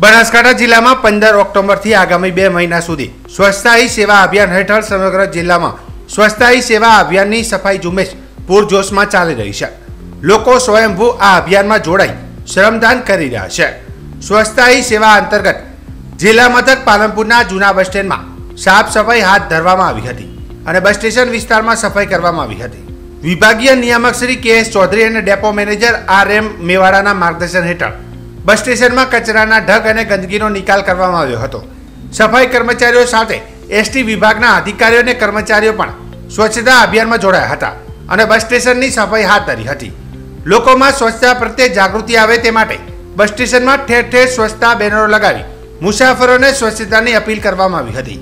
बनासकांठा जिला में 15 ऑक्टोबर थी आगामी 2 महीना सुधी स्वच्छता ही सेवा अभियान हेठळ समग्र जिला में स्वच्छता ही सेवा अभियान की सफाई झुंबेश पूरजोश में चाली रही है। लोग स्वयंभू आ अभियान में जोड़ाई श्रमदान कर रहा है। स्वच्छता ही सेवा अंतर्गत जिला मथक पालनपुर जूना बस स्टेड में साफ सफाई हाथ धरवामां आवी हती और बस स्टेशन विस्तार में सफाई करवामां आवी हती। विभागीय नियामक श्री के.एस. चौधरी और डेपो मैनेजर आर.एम. मेवाड़ा मार्गदर्शन हेठळ बस स्टेशन में कचराना ढग और गंदगी निकाल करवामां आव्यो हतो। सफाई कर्मचारीओ साथे एसटी विभागना अधिकारीओ ने कर्मचारीओ पण स्वच्छता अभियान में जोड़ाया हता अने बस स्टेशन की सफाई हाथ धरी हती। लोको में स्वच्छता प्रत्ये जागृति आवे ते माटे बस स्टेशन में ठेर ठेर स्वच्छता बेनरो लगावी मुसाफरो ने स्वच्छता की अपील करवामां आवी हती।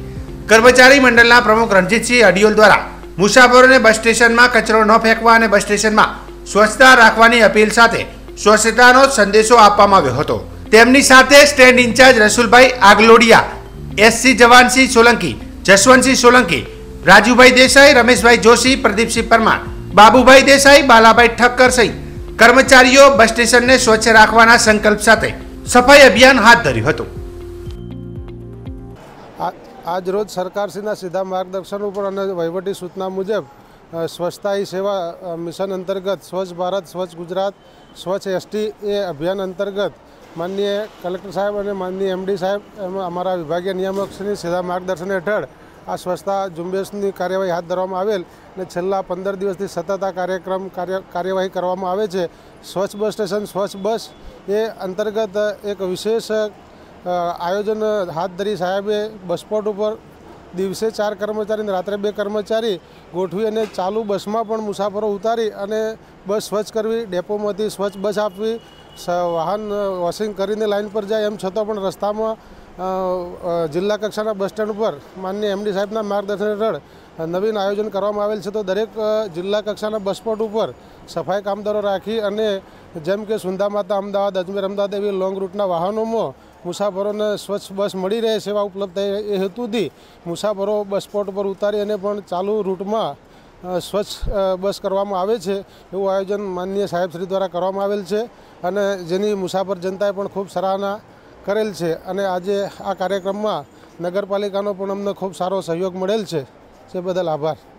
कर्मचारी मंडलना प्रमुख रणजीतसिंह अडियोल द्वारा मुसाफरो ने बस स्टेशन में कचरो न फेंकवा अने बस स्टेशन में स्वच्छता राखवानी अपील साथे स्वच्छतानो संदेशो आपवामां आव्यो हतो। तेमनी साथे state incharge Rasulbhai Aglodia, SC Jawansinh Solanki, Jaswantsinh Solanki, Rajubhai Desai, Rameshbhai Joshi, Pradipsinh Parmar, Babubhai Desai, Balabhai Thakkar सहित कर्मचारीओ बस स्टेशन ने स्वच्छ राखवाना संकल्प साथे सफाई अभियान हाथ धर्युं हतुं। आज रोज सरकारश्रीना सीधा मार्गदर्शन उपर अने वहीवटी सूचना मुजब स्वच्छता ही सेवा मिशन अंतर्गत स्वच्छ भारत स्वच्छ गुजरात स्वच्छ एसटी ए अभियान अंतर्गत माननीय कलेक्टर साहब और माननीय एमडी साहब अमरा विभागीय नियामक श्री सीधा मार्गदर्शन हेठळ आ स्वच्छता झुंबेश कार्यवाही हाथ धरवामां आवेल ने छेल्ला 15 दिवसथी सतत आ कार्यक्रम कार्यवाही करवामां आवे छे। स्वच्छ बस स्टेशन स्वच्छ बस ए अंतर्गत एक विशेष आयोजन हाथ धरी साहेबे बसपोर्ट पर दिवसे 4 कर्मचारी ने रात्रे 2 कर्मचारी गोठवी अने चालू बस में पण मुसाफरो उतारी अने बस स्वच्छ करवी, डेपो में स्वच्छ बस आपवी, वाहन वॉशिंग करीने लाइन पर जाए एम छतां पण रस्ता में जिला कक्षाना बस स्टेण्ड पर माननीय एमडी साहेबना मार्गदर्शन हेठळ नवीन आयोजन करवामां आवेल छे। तो दरेक जिला कक्षाना बसपोर्ट पर सफाई कामदारों राखी अने जेम के सुंधा माता अमदावाद अजमेर अमदावाद एवं लॉन्ग रूटना वाहनों में मुसाफरों ने स्वच्छ बस मड़ी रहे सेवा उपलब्ध थाय ए हेतुथी मुसाफरो बसपोर्ट पर उतारी अने पण चालू रूट में स्वच्छ बस करवामां आवे छे। एवं आयोजन माननीय साहेबश्री द्वारा करवामां आवेल छे अने जेनी मुसाफर जनताए पण खूब सराहना करेल छे अने आजे आ कार्यक्रम में नगरपालिकानो पण अमने खूब सारो सहयोग मळेल छे। बदल आभार।